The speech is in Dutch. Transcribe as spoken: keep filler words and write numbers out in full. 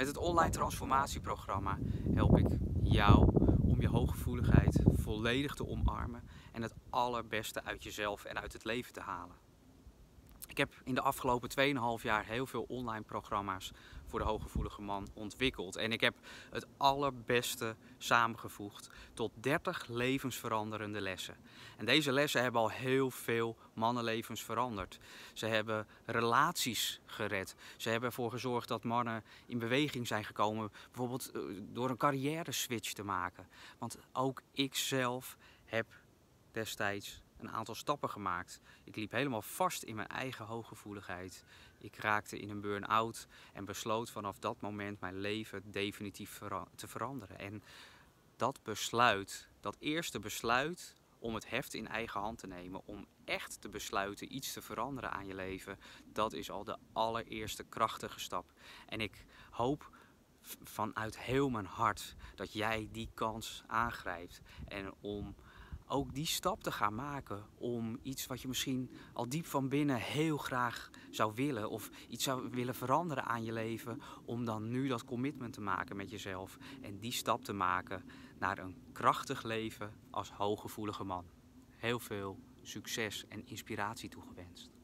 Met het online transformatieprogramma help ik jou om je hooggevoeligheid volledig te omarmen en het allerbeste uit jezelf en uit het leven te halen. Ik heb in de afgelopen twee en een half jaar heel veel online programma's voor de hooggevoelige man ontwikkeld. En ik heb het allerbeste samengevoegd tot dertig levensveranderende lessen. En deze lessen hebben al heel veel mannenlevens veranderd. Ze hebben relaties gered. Ze hebben ervoor gezorgd dat mannen in beweging zijn gekomen. Bijvoorbeeld door een carrière switch te maken. Want ook ik zelf heb destijds een aantal stappen gemaakt. Ik liep helemaal vast in mijn eigen hooggevoeligheid. Ik raakte in een burn-out en besloot vanaf dat moment mijn leven definitief vera- te veranderen. En dat besluit, dat eerste besluit om het heft in eigen hand te nemen, om echt te besluiten iets te veranderen aan je leven, dat is al de allereerste krachtige stap. En ik hoop vanuit heel mijn hart dat jij die kans aangrijpt en om ook die stap te gaan maken om iets wat je misschien al diep van binnen heel graag zou willen of iets zou willen veranderen aan je leven, om dan nu dat commitment te maken met jezelf en die stap te maken naar een krachtig leven als hooggevoelige man. Heel veel succes en inspiratie toegewenst.